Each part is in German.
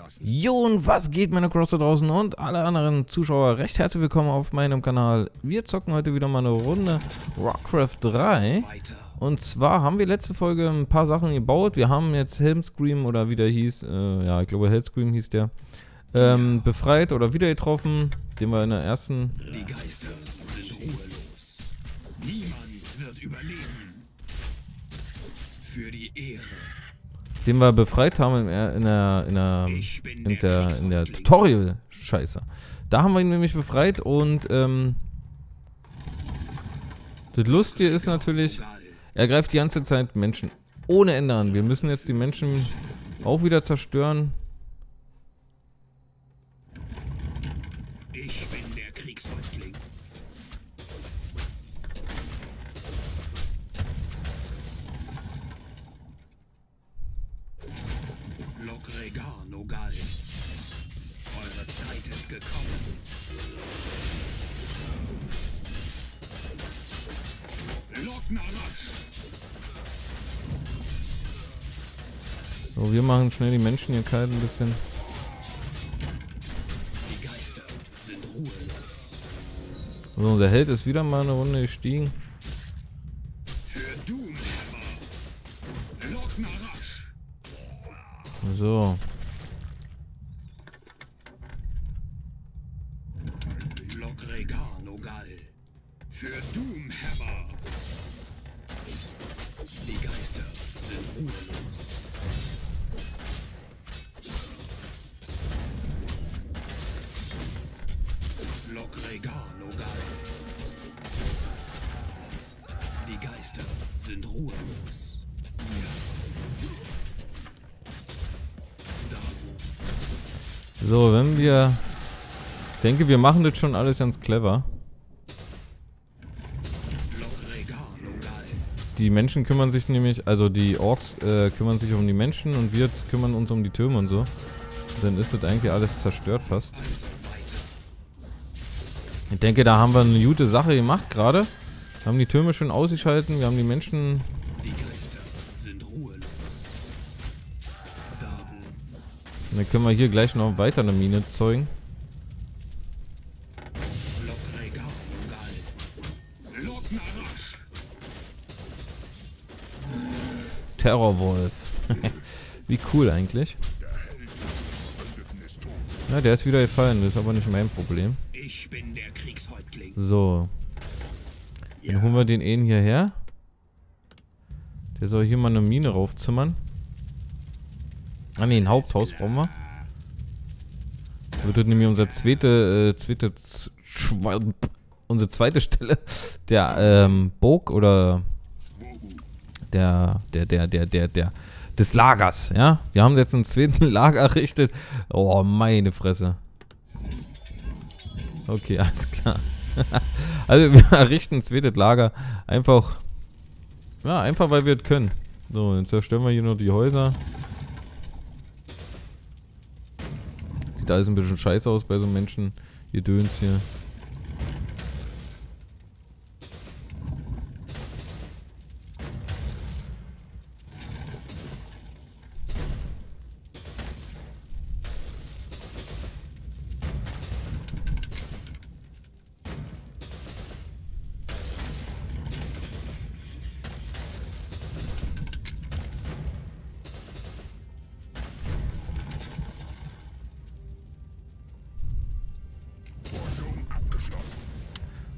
abgeschlossen. Jo, und was geht, meine Cross da draußen und alle anderen Zuschauer? Recht herzlich willkommen auf meinem Kanal. Wir zocken heute wieder mal eine Runde Warcraft 3. Und zwar haben wir letzte Folge ein paar Sachen gebaut. Wir haben jetzt Helmscream oder wie der hieß, ja, ich glaube Helmscream hieß der, befreit oder wieder getroffen, den wir in der ersten... Die Geister sind ruhelos. Niemand wird überleben. Für die Ehre. Den wir befreit haben in der Tutorial-Scheiße. Da haben wir ihn nämlich befreit und das Lustige ist natürlich, er greift die ganze Zeit Menschen ohne Ende an. Wir müssen jetzt die Menschen auch wieder zerstören. Ich bin der Kriegshäuptling. Lok'regar, Nogal. Eure Zeit ist gekommen. So, wir machen schnell die Menschen hier kalt ein bisschen. Die Geister sind ruhelos. So, unser Held ist wieder mal eine Runde gestiegen. Für Doomhammer. Lok'regar. So. Lok'regar Nogal. Für Doomhammer. Die Geister sind ruhelos. Lok'regar Nogal. Die Geister sind ruhelos. So, wenn wir... Ich denke, wir machen das schon alles ganz clever. Die Menschen kümmern sich nämlich, also die Orks kümmern sich um die Menschen und wir kümmern uns um die Türme und so. Und dann ist das eigentlich alles zerstört fast. Ich denke, da haben wir eine gute Sache gemacht gerade. Wir haben die Türme schön ausgeschalten, wir haben die Menschen... Die Geister sind ruhelos. Und dann können wir hier gleich noch weiter eine Mine zeugen. Terrorwolf. Wie cool eigentlich. Ja, der ist wieder gefallen, das ist aber nicht mein Problem. Ich bin der Kriegshäuptling. So. Dann holen wir den einen hierher. Der soll hier mal eine Mine raufzimmern. Ah ne, ein Haupthaus brauchen wir. Da wird nämlich unser unsere zweite Stelle. Der Burg oder... des Lagers, ja? Wir haben jetzt einen zweiten Lager errichtet. Oh, meine Fresse. Okay, alles klar. Also, wir errichten ein zweites Lager. Einfach, ja, einfach weil wir es können. So, jetzt zerstören wir hier noch die Häuser. Sieht alles ein bisschen scheiße aus bei so Menschen. Ihr Döns hier.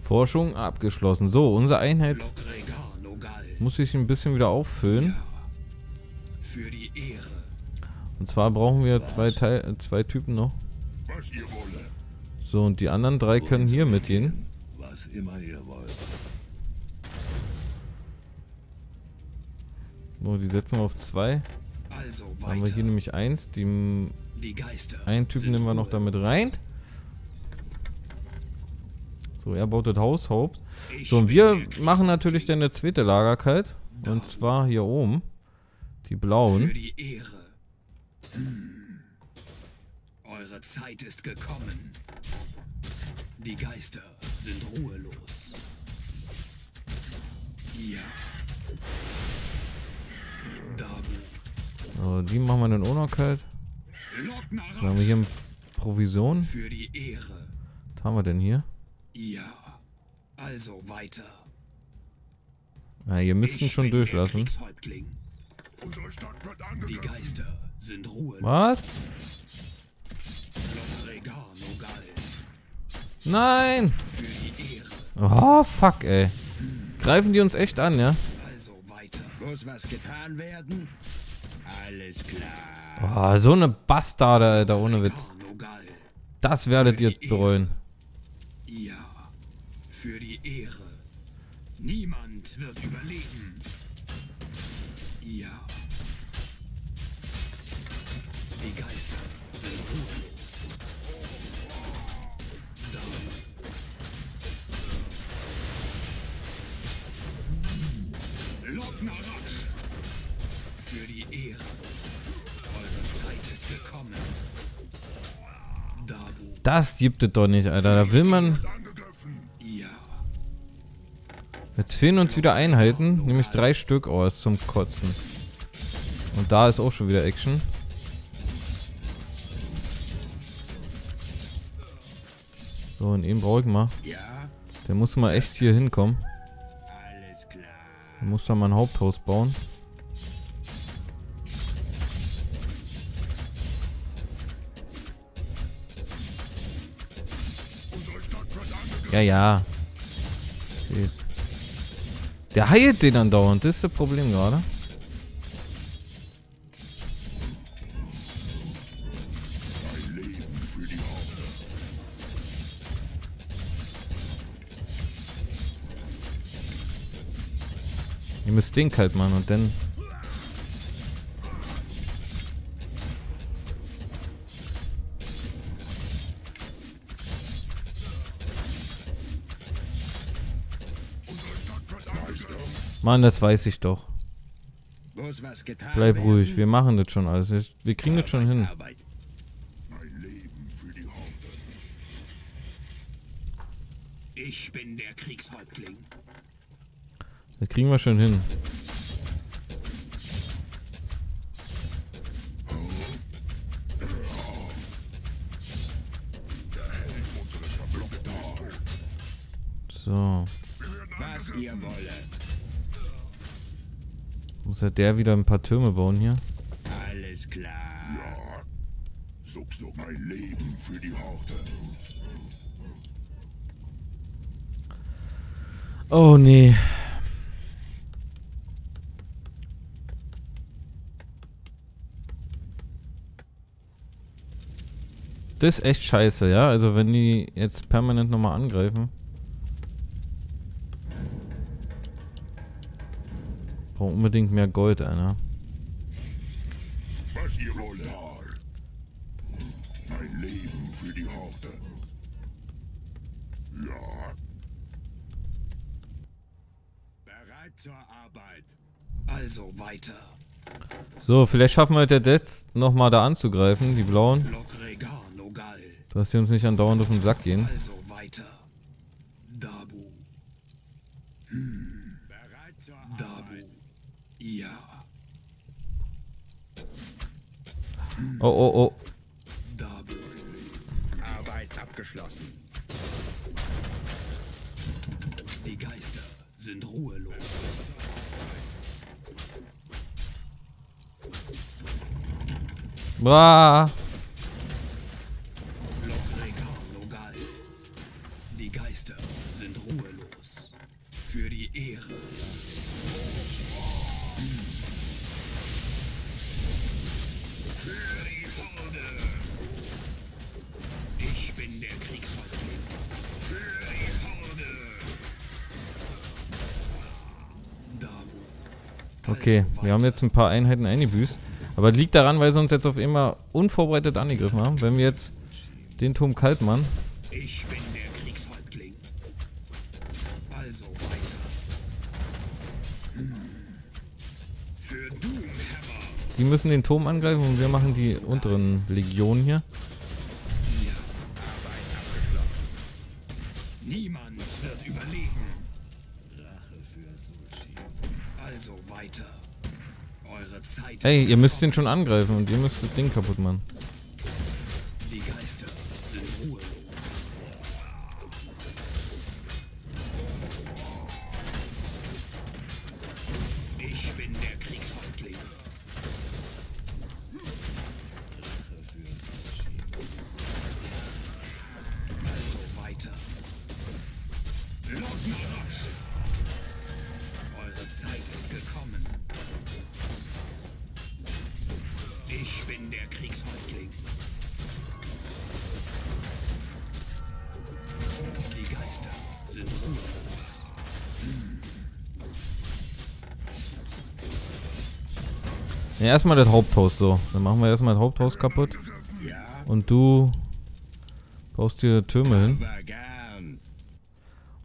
Forschung abgeschlossen. So, unsere Einheit muss sich ein bisschen wieder auffüllen. Und zwar brauchen wir zwei Typen noch. So, und die anderen drei können hier mitgehen. So, die setzen wir auf 2. Dann haben wir hier nämlich 1. Einen Typen nehmen wir noch damit rein. So, er baut das Haushaupt. So, und wir machen natürlich dann eine zweite Lager kalt. Und zwar hier oben. Die blauen. Für die Ehre. Eure Zeit ist gekommen. Die Geister sind ruhelos. Ja. So, die machen wir dann auch noch kalt. Lock Was haben wir hier mit Provision? Für die Ehre. Was haben wir denn hier? Ja, also weiter. Na, hier müssten schon durchlassen. Die Geister sind Ruhe. Was? Nein! Oh, fuck, ey. Greifen die uns echt an, ja? Also weiter. Muss was getan werden? Alles klar. Oh, so eine Bastarde, Alter, ohne Witz. Das werdet ihr bereuen. Ja, für die Ehre. Niemand wird überleben. Ja. Die Geister sind ruhig. Für die Ehre. Eure Zeit ist gekommen. Das gibt es doch nicht, Alter. Da will man... Jetzt fehlen uns wieder Einheiten. Nämlich 3 Stück. Oh, ist zum Kotzen. Und da ist auch schon wieder Action. So, und eben brauche ich mal. Der muss mal echt hier hinkommen. Ich muss da mal ein Haupthaus bauen. Ja, ja. Der heilt den andauernd. Das ist das Problem gerade. Ihr müsst den kalt machen und dann... Mann, das weiß ich doch. Bleib ruhig, wir machen das schon alles. Wir kriegen das schon hin. Ich bin der Kriegshäuptling. Das kriegen wir schon hin. So. Was ihr wolle. Muss halt der wieder ein paar Türme bauen hier. Alles klar. Ja. Suchst du mein Leben für die Horde. Oh nee. Das ist echt scheiße, ja? Also wenn die jetzt permanent nochmal angreifen. Braucht unbedingt mehr Gold, einer. Was ihr wollt, mein Leben für die Horde. Ja. Bereit zur Arbeit. Also weiter. So, vielleicht schaffen wir heute jetzt nochmal da anzugreifen, die Blauen. Dass sie uns nicht andauernd auf den Sack gehen. Also weiter. Dabu. Bereit zur Arbeit. Ja. Oh, oh, oh. Dabu. Arbeit abgeschlossen. Die Geister sind ruhelos. Bah. Die Geister sind ruhelos. Für die Ehre. Für die Horde. Ich bin der Kriegshäuptling. Für die Horde. Okay, wir haben jetzt ein paar Einheiten eingebüßt. Aber das liegt daran, weil sie uns jetzt auf immer unvorbereitet angegriffen haben. Wenn wir jetzt den Turm kalt machen. Ich bin der Kriegshäuptling. Also weiter. Für Doomhammer. Die müssen den Turm angreifen und wir machen die unteren Legionen hier. Ja, Arbeit abgeschlossen. Niemand wird überleben. Rache für Sushi. Also weiter. Eure Zeit. Ey, ihr müsst den schon angreifen und ihr müsst das Ding kaputt machen. Kriegshäuptling. Die Geister sind ruhelos. Ja, erstmal das Haupthaus so. Dann machen wir erstmal das Haupthaus kaputt. Und du baust dir Türme hin.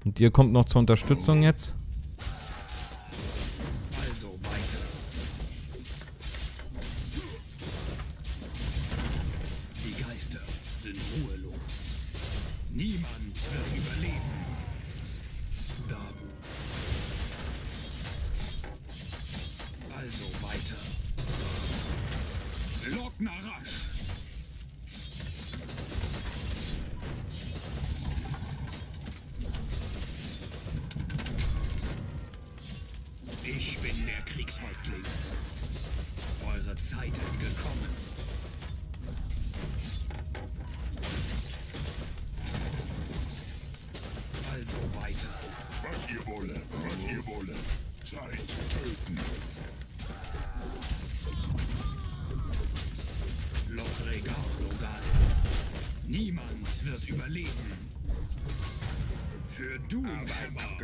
Und ihr kommt noch zur Unterstützung jetzt.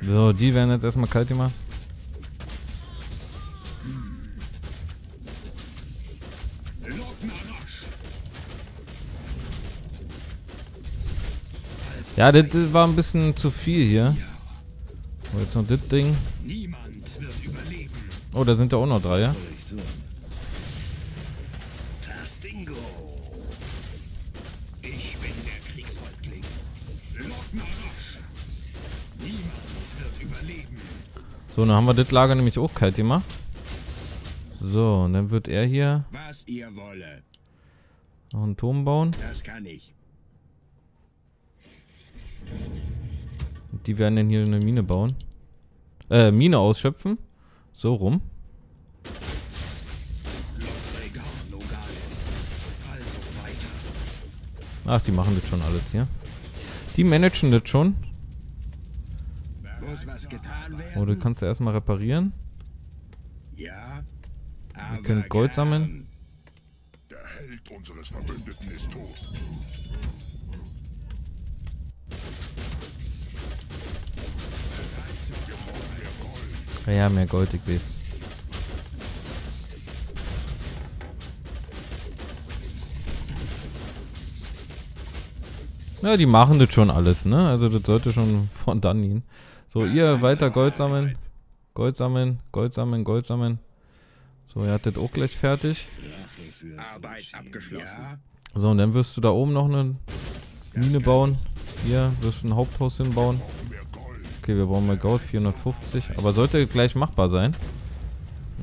So, die werden jetzt erstmal kalt gemacht. Ja, das war ein bisschen zu viel hier. Oh, jetzt noch das Ding. Oh, da sind ja auch noch drei, ja? So, dann haben wir das Lager nämlich auch kalt gemacht. So, und dann wird er hier noch einen Turm bauen. Das kann ich. Und die werden dann hier eine Mine bauen. Mine ausschöpfen. So rum. Ach, die machen das schon alles hier. Die managen das schon. Oh, du kannst ja erstmal reparieren. Ja. Ihr könnt Gold sammeln. Der Held unseres Verbündeten ist tot. Ja, mehr Gold, ich weiß. Ja, die machen das schon alles, ne? Also das sollte schon von dann gehen. So, ihr weiter Gold sammeln. Gold sammeln, Gold sammeln, Gold sammeln. So, ihr hattet auch gleich fertig. Arbeit abgeschlossen. So, und dann wirst du da oben noch eine Mine bauen. Hier wirst du ein Haupthaus hinbauen. Okay, wir brauchen mal Gold, 450. Aber sollte gleich machbar sein.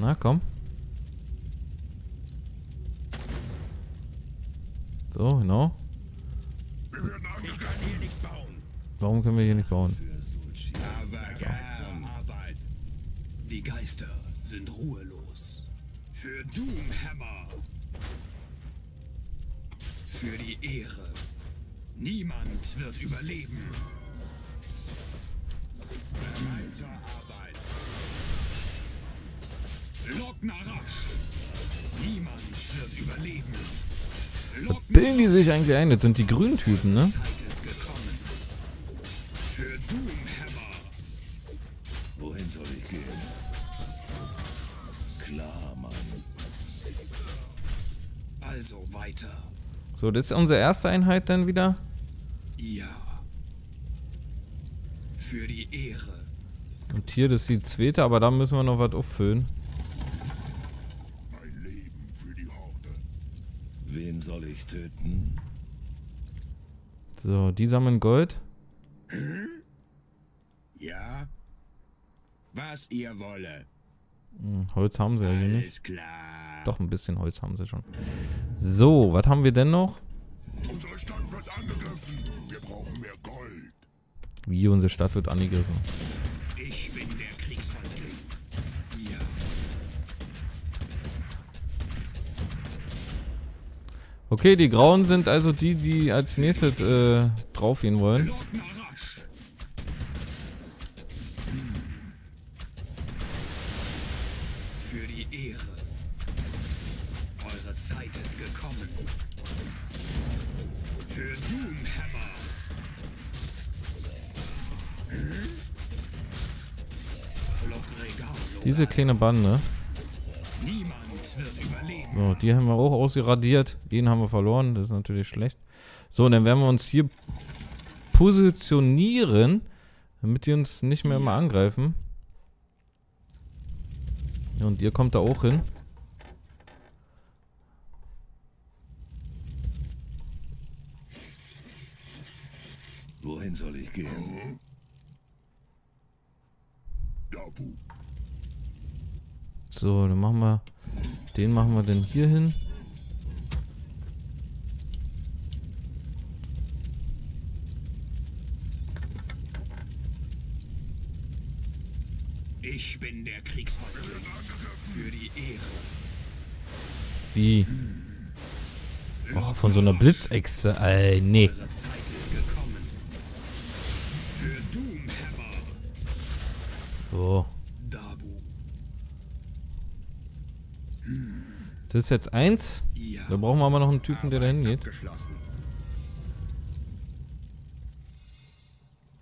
Na, komm. So, genau. Warum können wir hier nicht bauen? Die Geister sind ruhelos. Für Doomhammer. Für die Ehre. Niemand wird überleben. Bereit zur Arbeit. Lok'regar. Niemand wird überleben. Was bilden die sich eigentlich ein? Jetzt sind die grünen Typen, ne? Für Doomhammer. Wohin soll ich gehen? Klar, Mann. Also weiter. So, das ist unsere erste Einheit dann wieder. Ja. Für die Ehre. Und hier, das ist die zweite, aber da müssen wir noch was auffüllen. Mein Leben für die Horde. Wen soll ich töten? So, die sammeln Gold. Hm? Ja. Was ihr wolle. Holz haben sie ja hier nicht. Klar. Doch, ein bisschen Holz haben sie schon. So, was haben wir denn noch? Unsere Stadt wird angegriffen. Wir brauchen mehr Gold. Wie, unsere Stadt wird angegriffen? Ich bin der Kriegshandling. Ja. Okay, die Grauen sind also die, die als nächstes draufgehen wollen. Eure Zeit ist gekommen. Für Doomhammer. Diese kleine Bande. So, die haben wir auch ausgeradiert. Den haben wir verloren. Das ist natürlich schlecht. So, und dann werden wir uns hier positionieren, damit die uns nicht mehr immer angreifen. Ja, und ihr kommt da auch hin. Wohin soll ich gehen? So, dann machen wir den hier hin. Ich bin der Kriegsmann für die Ehre. Wie? Oh, von so einer Blitzechse. Nee. So. Das ist jetzt eins. Da brauchen wir aber noch einen Typen, der da hingeht.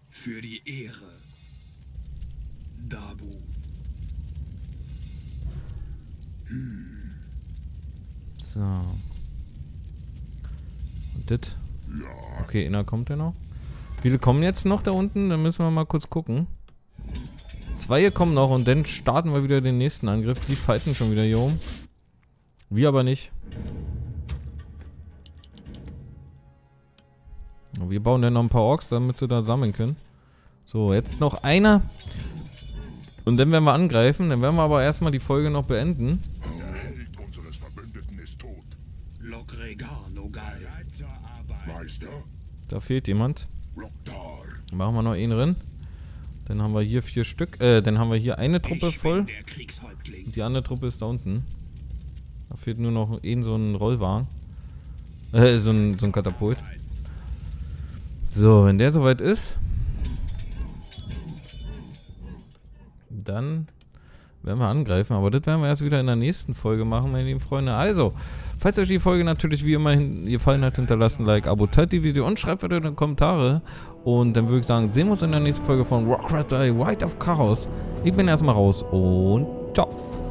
Für die Ehre. Dabu. So. Und das? Okay, einer kommt ja noch. Viele kommen jetzt noch da unten, dann müssen wir mal kurz gucken. Zwei hier kommen noch und dann starten wir wieder den nächsten Angriff. Die fighten schon wieder hier oben. Wir aber nicht. Wir bauen dann noch ein paar Orks, damit sie da sammeln können. So, jetzt noch einer. Und dann werden wir angreifen, dann werden wir aber erstmal die Folge noch beenden. Der Held unseres Verbündeten ist tot. Lok'regar, Nogal. Meister? Da fehlt jemand. Dann machen wir noch einen rein. Dann haben wir hier 4 Stück. Dann haben wir hier eine Truppe voll. Und die andere Truppe ist da unten. Da fehlt nur noch so ein Rollwagen. So ein Katapult. So, wenn der soweit ist, dann werden wir angreifen. Aber das werden wir erst wieder in der nächsten Folge machen, meine lieben Freunde. Also, falls euch die Folge natürlich wie immer gefallen hat, hinterlasst ein Like, Abo, teilt die Video und schreibt weiter in die Kommentare. Und dann würde ich sagen, sehen wir uns in der nächsten Folge von Warcraft III: Reign of Chaos. Ich bin erstmal raus und ciao.